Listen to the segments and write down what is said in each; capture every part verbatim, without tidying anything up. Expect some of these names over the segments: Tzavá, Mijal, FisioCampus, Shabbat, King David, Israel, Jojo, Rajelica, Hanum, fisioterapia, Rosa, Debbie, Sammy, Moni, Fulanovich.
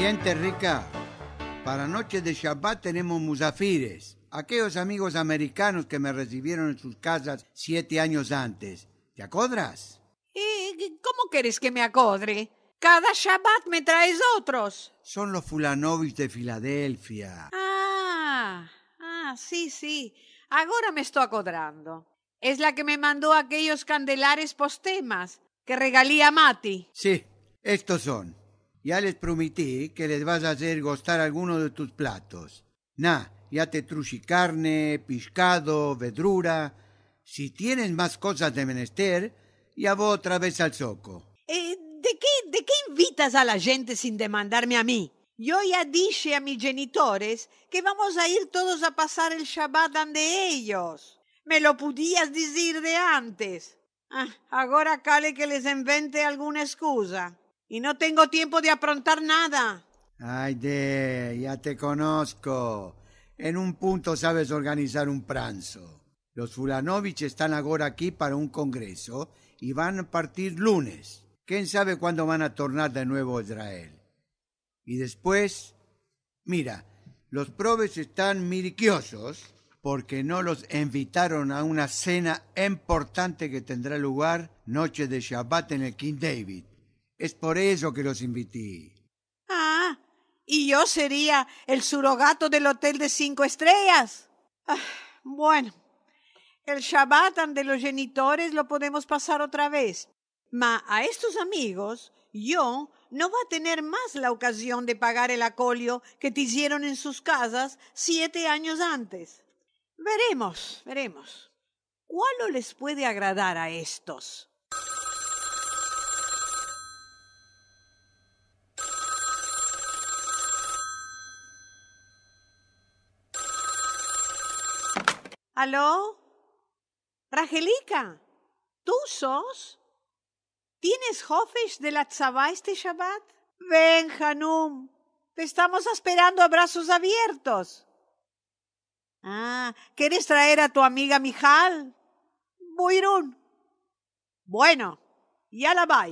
Gente rica, para noches de Shabbat tenemos musafires, aquellos amigos americanos que me recibieron en sus casas siete años antes. ¿Te acodras? ¿Y cómo querés que me acodre? Cada Shabbat me traes otros. Son los Fulanovich de Filadelfia. Ah, ah, sí, sí. Ahora me estoy acodrando. Es la que me mandó aquellos candelares postemas que regalé a Mati. Sí, estos son. Ya les prometí que les vas a hacer gustar alguno de tus platos. Nah, ya te trushi carne, pescado, verdura. Si tienes más cosas de menester, ya voy otra vez al zoco. Eh, ¿de qué, de qué invitas a la gente sin demandarme a mí? Yo ya dije a mis genitores que vamos a ir todos a pasar el Shabbat ante ellos. Me lo podías decir de antes. Ah, ahora cale que les invente alguna excusa. Y no tengo tiempo de aprontar nada. Ay, de, ya te conozco. En un punto sabes organizar un pranzo. Los Fulanovich están ahora aquí para un congreso y van a partir lunes. ¿Quién sabe cuándo van a tornar de nuevo a Israel? Y después, mira, los probes están miriquiosos porque no los invitaron a una cena importante que tendrá lugar noche de Shabbat en el King David. Es por eso que los invité. Ah, ¿y yo sería el surogato del hotel de cinco estrellas? Ah, bueno, el Shabbat de los genitores lo podemos pasar otra vez. Ma a estos amigos, yo no va a tener más la ocasión de pagar el acolio que te hicieron en sus casas siete años antes. Veremos, veremos. ¿Cuál les puede agradar a estos? ¿Aló? Rajelica, ¿tú sos? ¿Tienes jofes de la Tzavá este Shabbat? Ven, Hanum, te estamos esperando a brazos abiertos. Ah, ¿quieres traer a tu amiga Mijal? Buirun. Bueno, ya la va.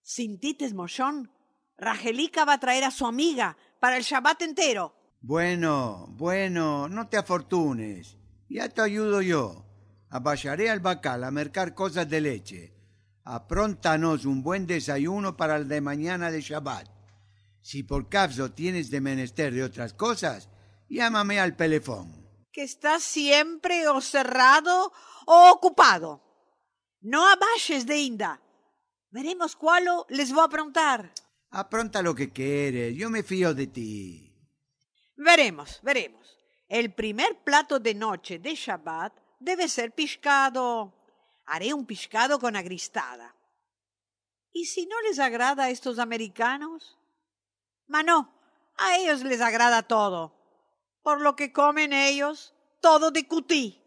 Sin tites mochón, Rajelica va a traer a su amiga para el Shabbat entero. Bueno, bueno, no te afortunes. Ya te ayudo yo. Aballaré al bacal a mercar cosas de leche. Apróntanos un buen desayuno para el de mañana de Shabbat. Si por caso tienes de menester de otras cosas, llámame al teléfono. Que estás siempre o cerrado o ocupado. No aballes de inda. Veremos cuál les voy a aprontar. Apronta lo que quieres. Yo me fío de ti. Veremos, veremos. El primer plato de noche de Shabbat debe ser pescado. Haré un pescado con agristada. ¿Y si no les agrada a estos americanos? Mano, a ellos les agrada todo. Por lo que comen ellos, todo de cutí.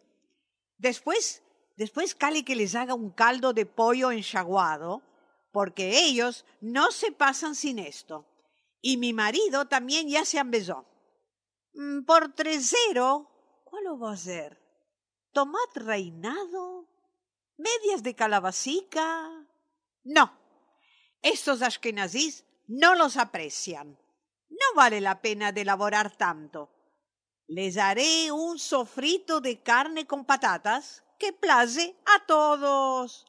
Después, después cale que les haga un caldo de pollo enchaguado, porque ellos no se pasan sin esto. Y mi marido también ya se ambesó. Por tresero, ¿cuál lo va a hacer? ¿Tomat reinado? ¿Medias de calabacica? No, estos ashkenazís no los aprecian. No vale la pena de elaborar tanto. Les haré un sofrito de carne con patatas que place a todos.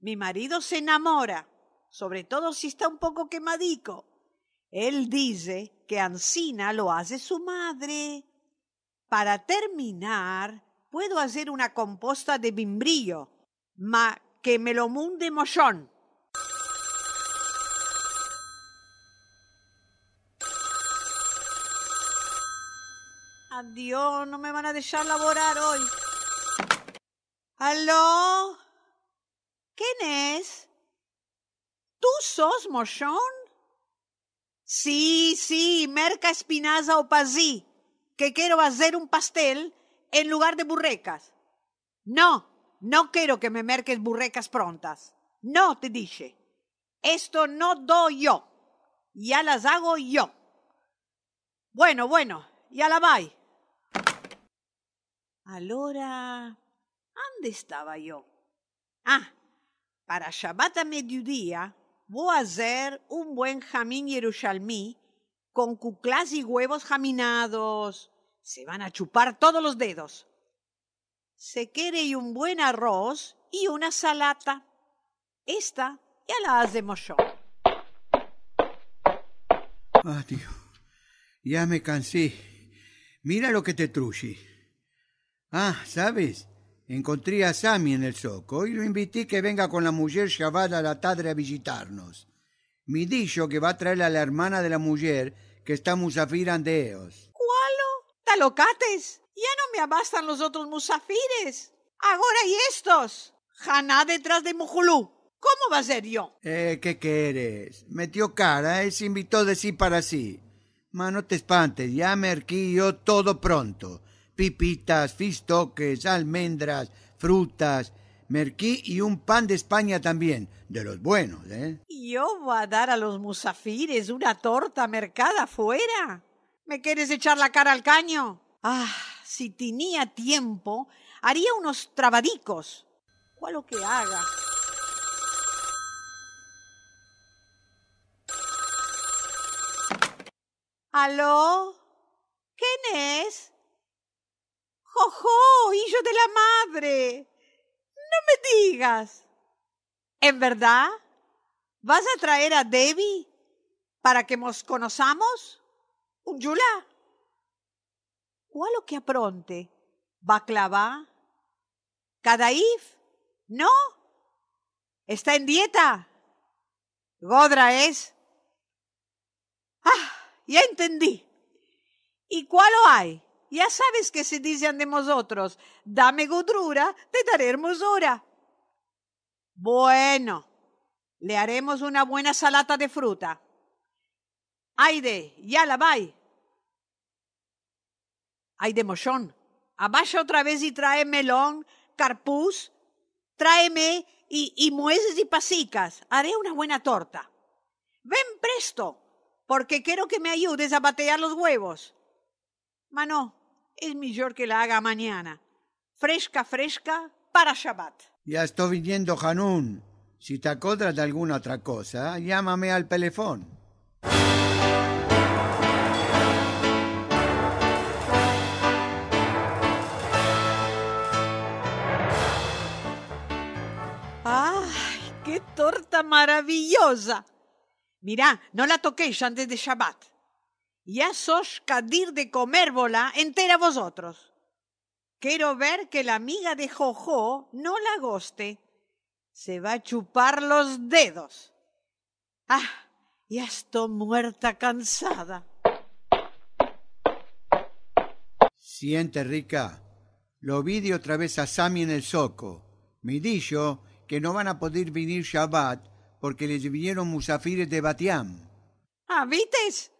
Mi marido se enamora, sobre todo si está un poco quemadico. Él dice que ancina lo hace su madre. Para terminar, puedo hacer una composta de bimbrillo, ma que me lo munde mochón. Adiós, no me van a dejar laborar hoy. ¿Aló? ¿Quién es? ¿Tú sos mochón? Sí, sí, merca espinaza o pasí, que quiero hacer un pastel en lugar de burrecas. No, no quiero que me merques burrecas prontas. No, te dije. Esto no doy yo. Ya las hago yo. Bueno, bueno, ya la vai. Allora, ¿dónde estaba yo? Ah, para Shabbat a mediodía voy a hacer un buen jamín yerushalmí con cuclás y huevos jaminados. Se van a chupar todos los dedos. Se quiere un buen arroz y una salata. Esta ya la hacemos yo. Ah, tío, ya me cansé. Mira lo que te truye. Ah, ¿sabes? Encontré a Sammy en el zoco y lo invité que venga con la mujer Shabbat a la tarde a visitarnos. Me dijo que va a traer a la hermana de la mujer que está musafir andeos. ¿Cuálo? ¿Talocates? Ya no me abastan los otros musafires. Ahora y estos. Haná detrás de Mujulú. ¿Cómo va a ser yo? Eh, ¿qué querés? Metió cara, él se invitó de sí para sí. Ma, no te espantes, ya me arquillo todo pronto. Pipitas, fistoques, almendras, frutas, merquí y un pan de España también, de los buenos, ¿eh? Yo voy a dar a los musafires una torta mercada afuera. ¿Me quieres echar la cara al caño? Ah, si tenía tiempo, haría unos trabadicos. ¿Cuál lo que haga? ¿Aló? ¿Quién es? ¡Jojo, hijo de la madre! ¡No me digas! ¿En verdad? ¿Vas a traer a Debbie para que nos conozcamos? ¿Un yula? ¿Cuál lo que apronte? ¿Baclavá? ¿Cadaif? ¿No? ¿Está en dieta? ¿Godra es? ¡Ah! Ya entendí. ¿Y cuál lo hay? Ya sabes que se dicen de nosotros, dame gordura, te daré hermosura. Bueno, le haremos una buena salata de fruta. Aide, ya la vai. Aide mochón, abajo otra vez y trae melón, carpuz, tráeme y, y mueces y pasicas. Haré una buena torta. Ven presto, porque quiero que me ayudes a batear los huevos. Mano, es mejor que la haga mañana. Fresca, fresca, para Shabbat. Ya estoy viniendo, Hanum. Si te acuerdas de alguna otra cosa, llámame al teléfono. ¡Ay, qué torta maravillosa! Mirá, no la toquéis antes de Shabbat. Ya sos cadir de comérbola entera vosotros. Quiero ver que la amiga de Jojo no la goste. Se va a chupar los dedos. Ah, ya estoy muerta cansada. Siente, rica. Lo vi de otra vez a Sammy en el zoco. Me dijo que no van a poder venir Shabbat porque les vinieron musafires de Batiam. Ah, ¿vistes?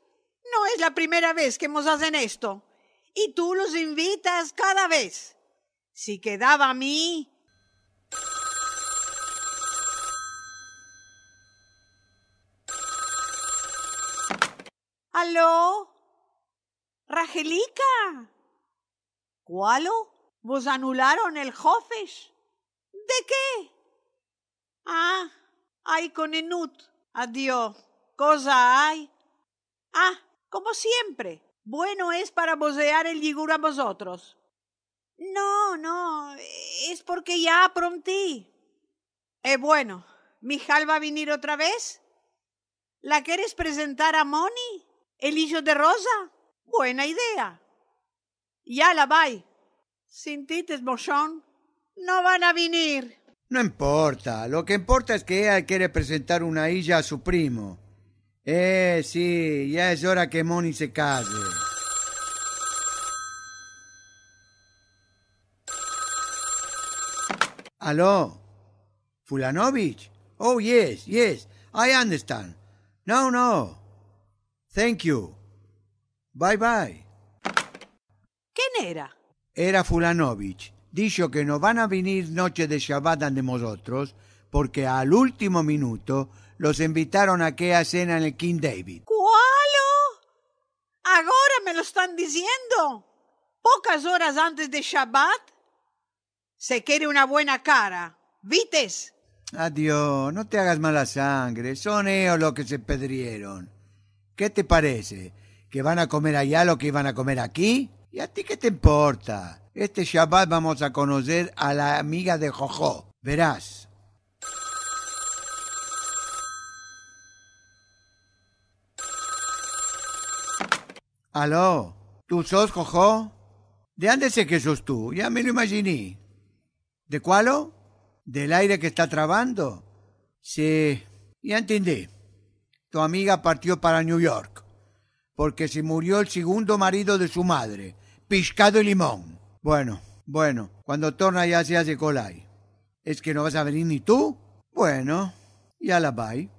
No es la primera vez que nos hacen esto. Y tú los invitas cada vez. Si quedaba a mí... ¿Aló? ¿Rajelica? ¿Cuálo? ¿Vos anularon el Hofesh? ¿De qué? Ah, ay con enut. Adiós. Cosa hay. Ah, como siempre, bueno es para vocear el yigur a vosotros. No, no, es porque ya aprontí. Eh, bueno, ¿Mijal va a venir otra vez? ¿La quieres presentar a Moni, el hijo de Rosa? Buena idea. Ya la vai. Sin tites, mochón, no van a venir. No importa, lo que importa es que ella quiere presentar una hija a su primo. Eh, sí, ya es hora que Moni se case. Aló, Fulanovich? Oh, yes, yes, I understand. No, no. Thank you. Bye, bye. ¿Quién era? Era Fulanovich. Dijo que no van a venir noche de Shabbat ante nosotros porque al último minuto... los invitaron a aquella cena en el King David. ¿Cuálo? Ahora me lo están diciendo. Pocas horas antes de Shabbat. Se quiere una buena cara. ¿Vites? Adiós, no te hagas mala sangre. Son ellos los que se pedrieron. ¿Qué te parece? ¿Que van a comer allá lo que iban a comer aquí? ¿Y a ti qué te importa? Este Shabbat vamos a conocer a la amiga de Jojo. Verás. Aló, ¿tú sos Jojo? ¿De dónde sé que sos tú? Ya me lo imaginé. ¿De cuálo? ¿Del aire que está trabando? Sí, ya entendí. Tu amiga partió para New York porque se murió el segundo marido de su madre, Pescado y Limón. Bueno, bueno, cuando torna ya se hace colay. ¿Es que no vas a venir ni tú? Bueno, ya la vai.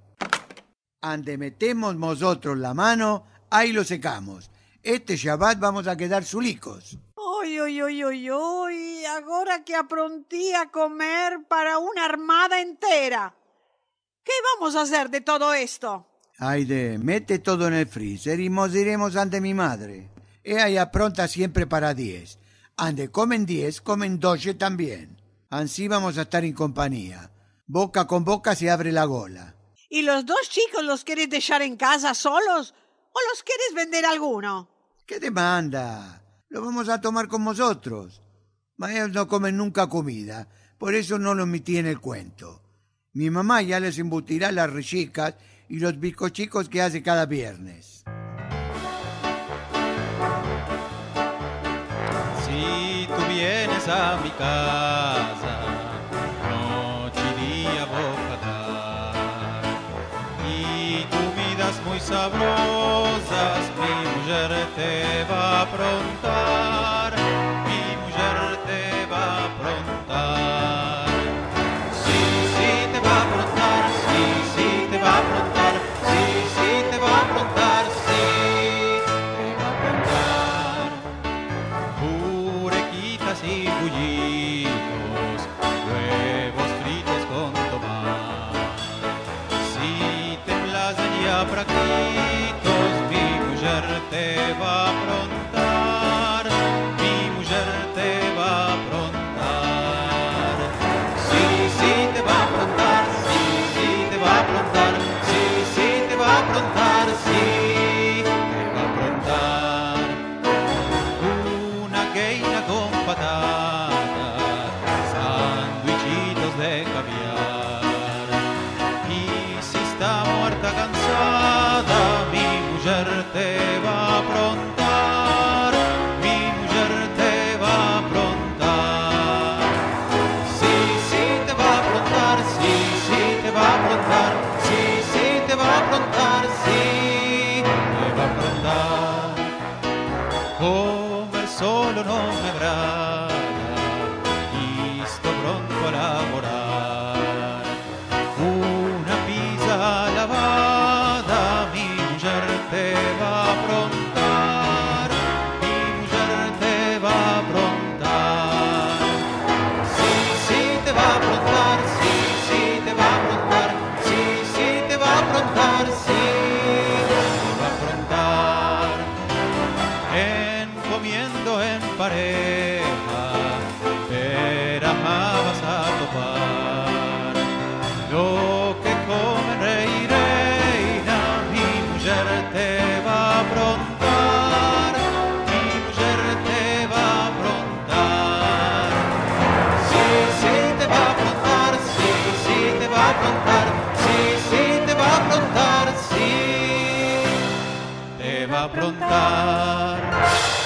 Ande metemos nosotros la mano, ahí lo secamos. Este Shabbat vamos a quedar zulicos. Oi, oi, oi, oi, oi, agora que aprontí a comer para una armada entera. ¿Qué vamos a hacer de todo esto? Aide, mete todo en el freezer y nos iremos ante mi madre. Ella ya pronta siempre para diez. Ande comen diez, comen doce también. Así vamos a estar en compañía. Boca con boca se abre la gola. ¿Y los dos chicos los quieres dejar en casa solos o los quieres vender alguno? ¿Qué demanda? Lo vamos a tomar con vosotros. Ellos no comen nunca comida, por eso no lo metí en el cuento. Mi mamá ya les embutirá las rechicas y los bizcochicos que hace cada viernes. Si tú vienes a mi casa, noche y día bocata, y tu vida es muy sabrosa, mi mujer te va a pronto. Prontar.